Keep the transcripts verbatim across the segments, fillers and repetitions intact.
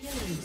Dominating.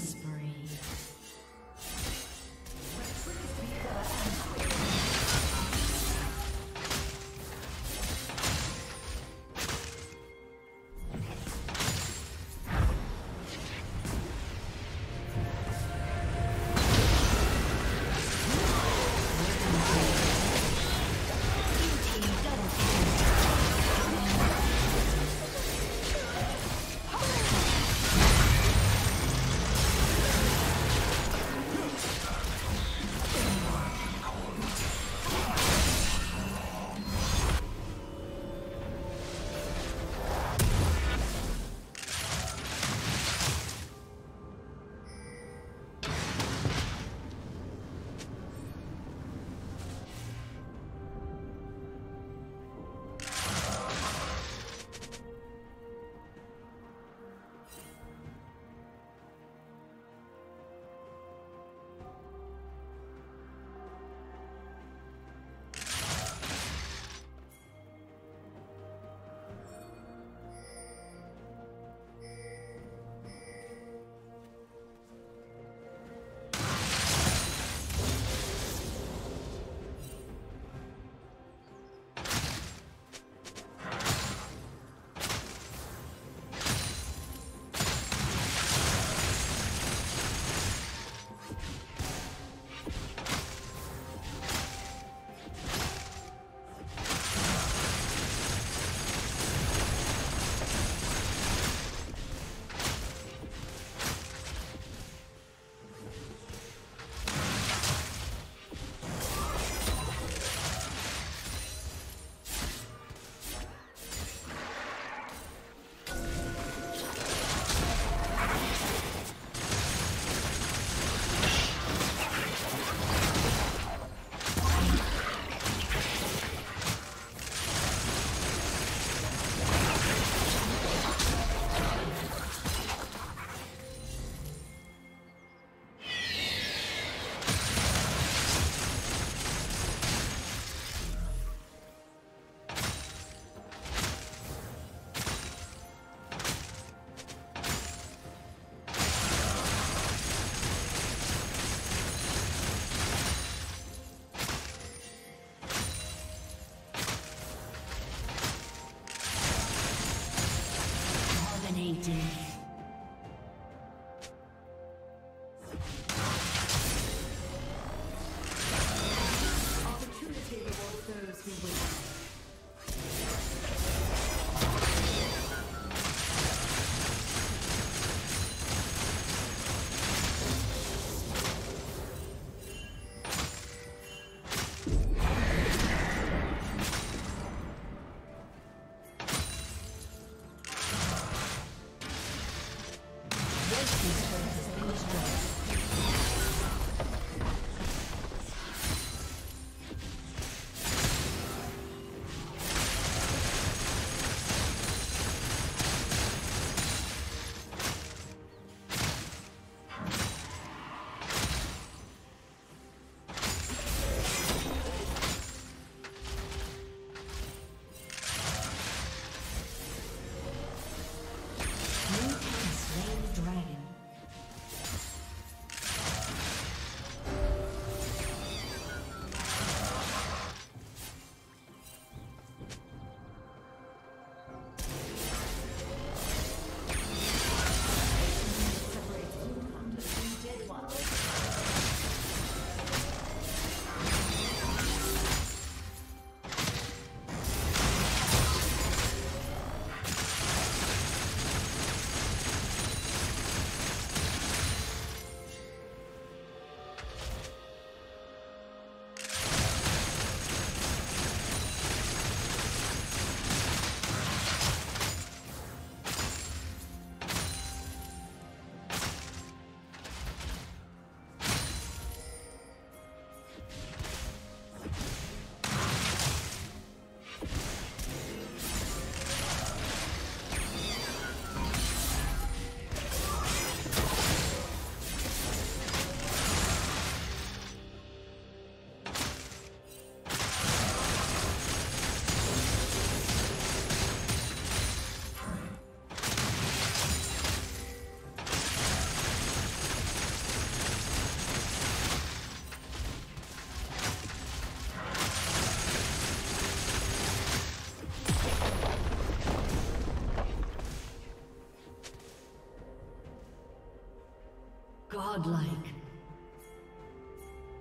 Godlike.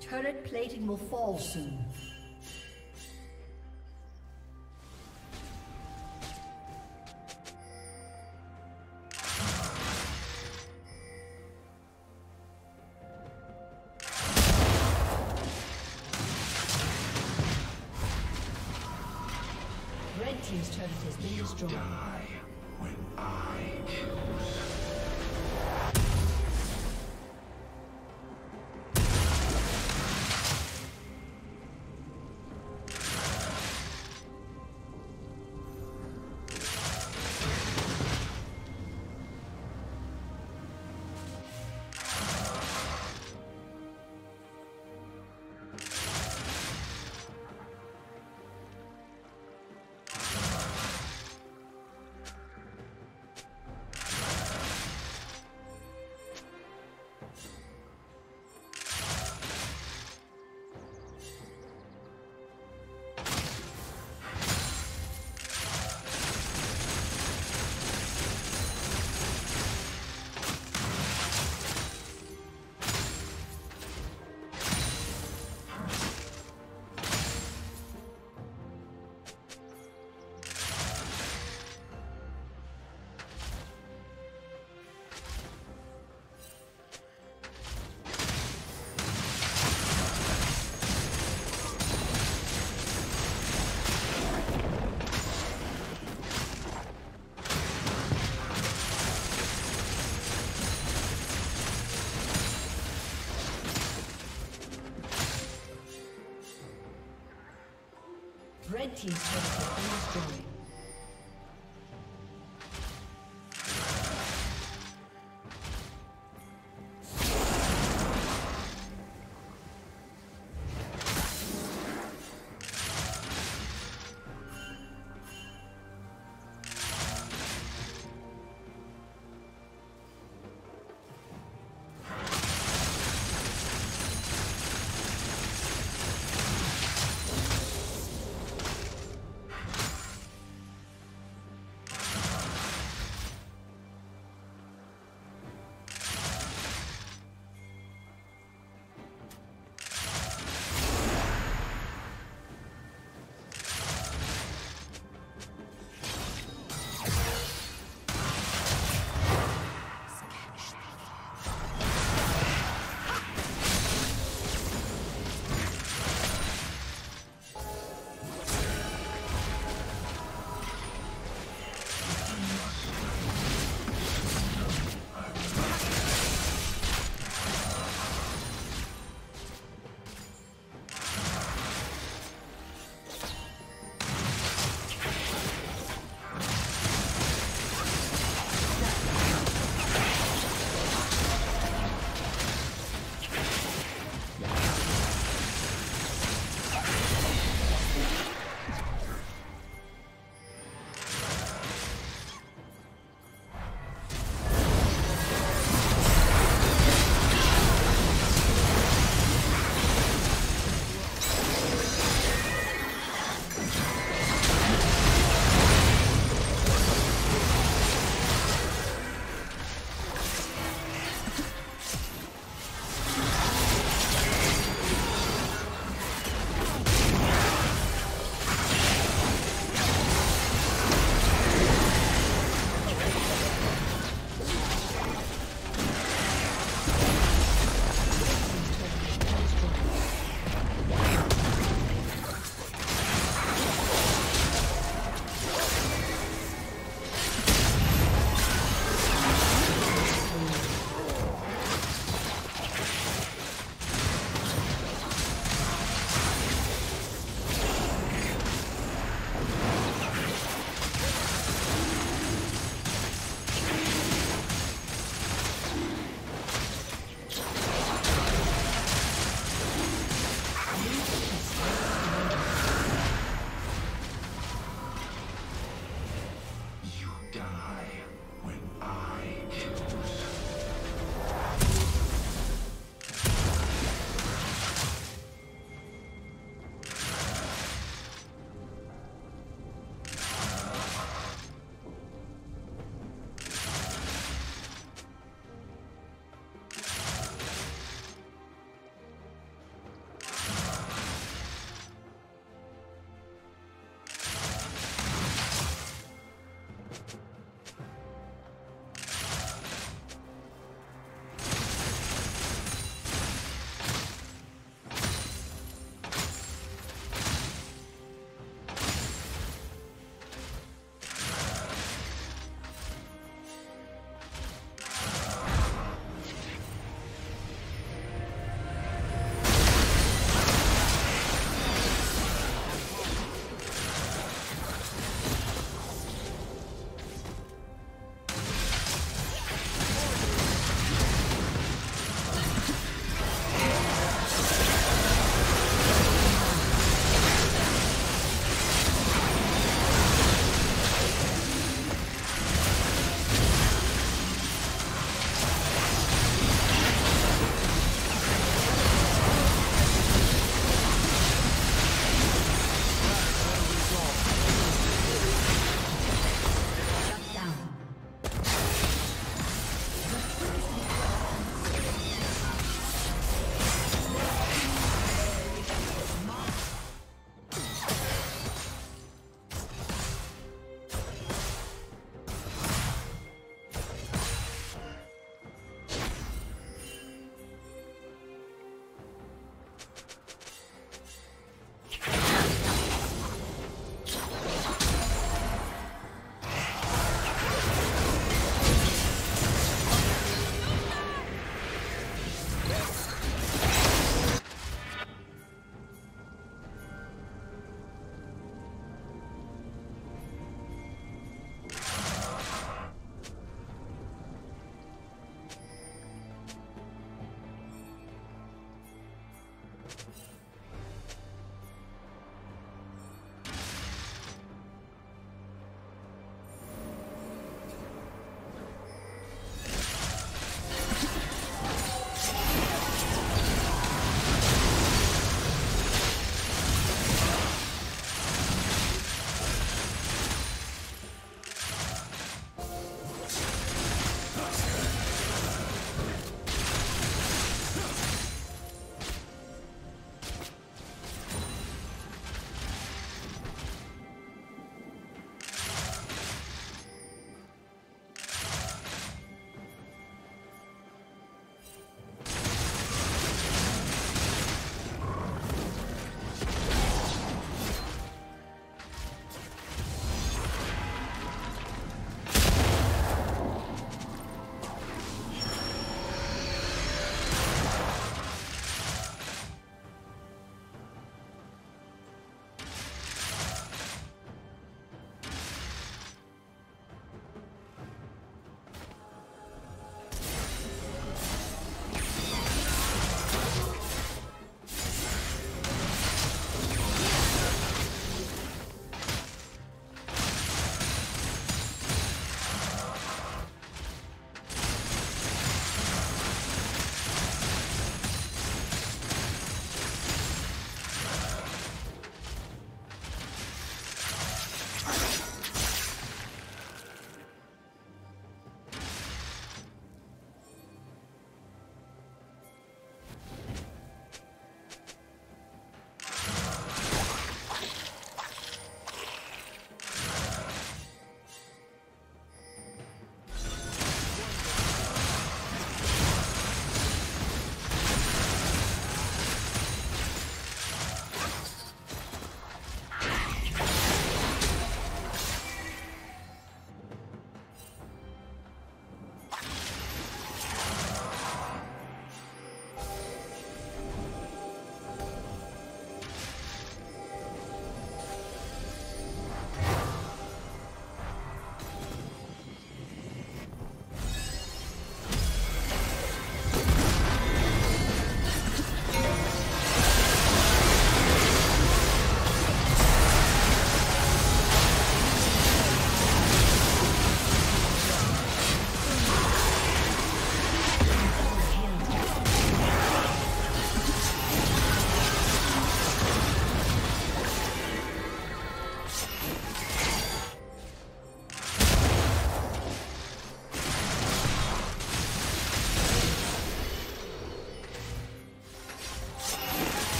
Turret plating will fall soon. Red team's turret has been destroyed. You die when I choose. Red team's turret has been destroyed.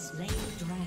slain the dragon.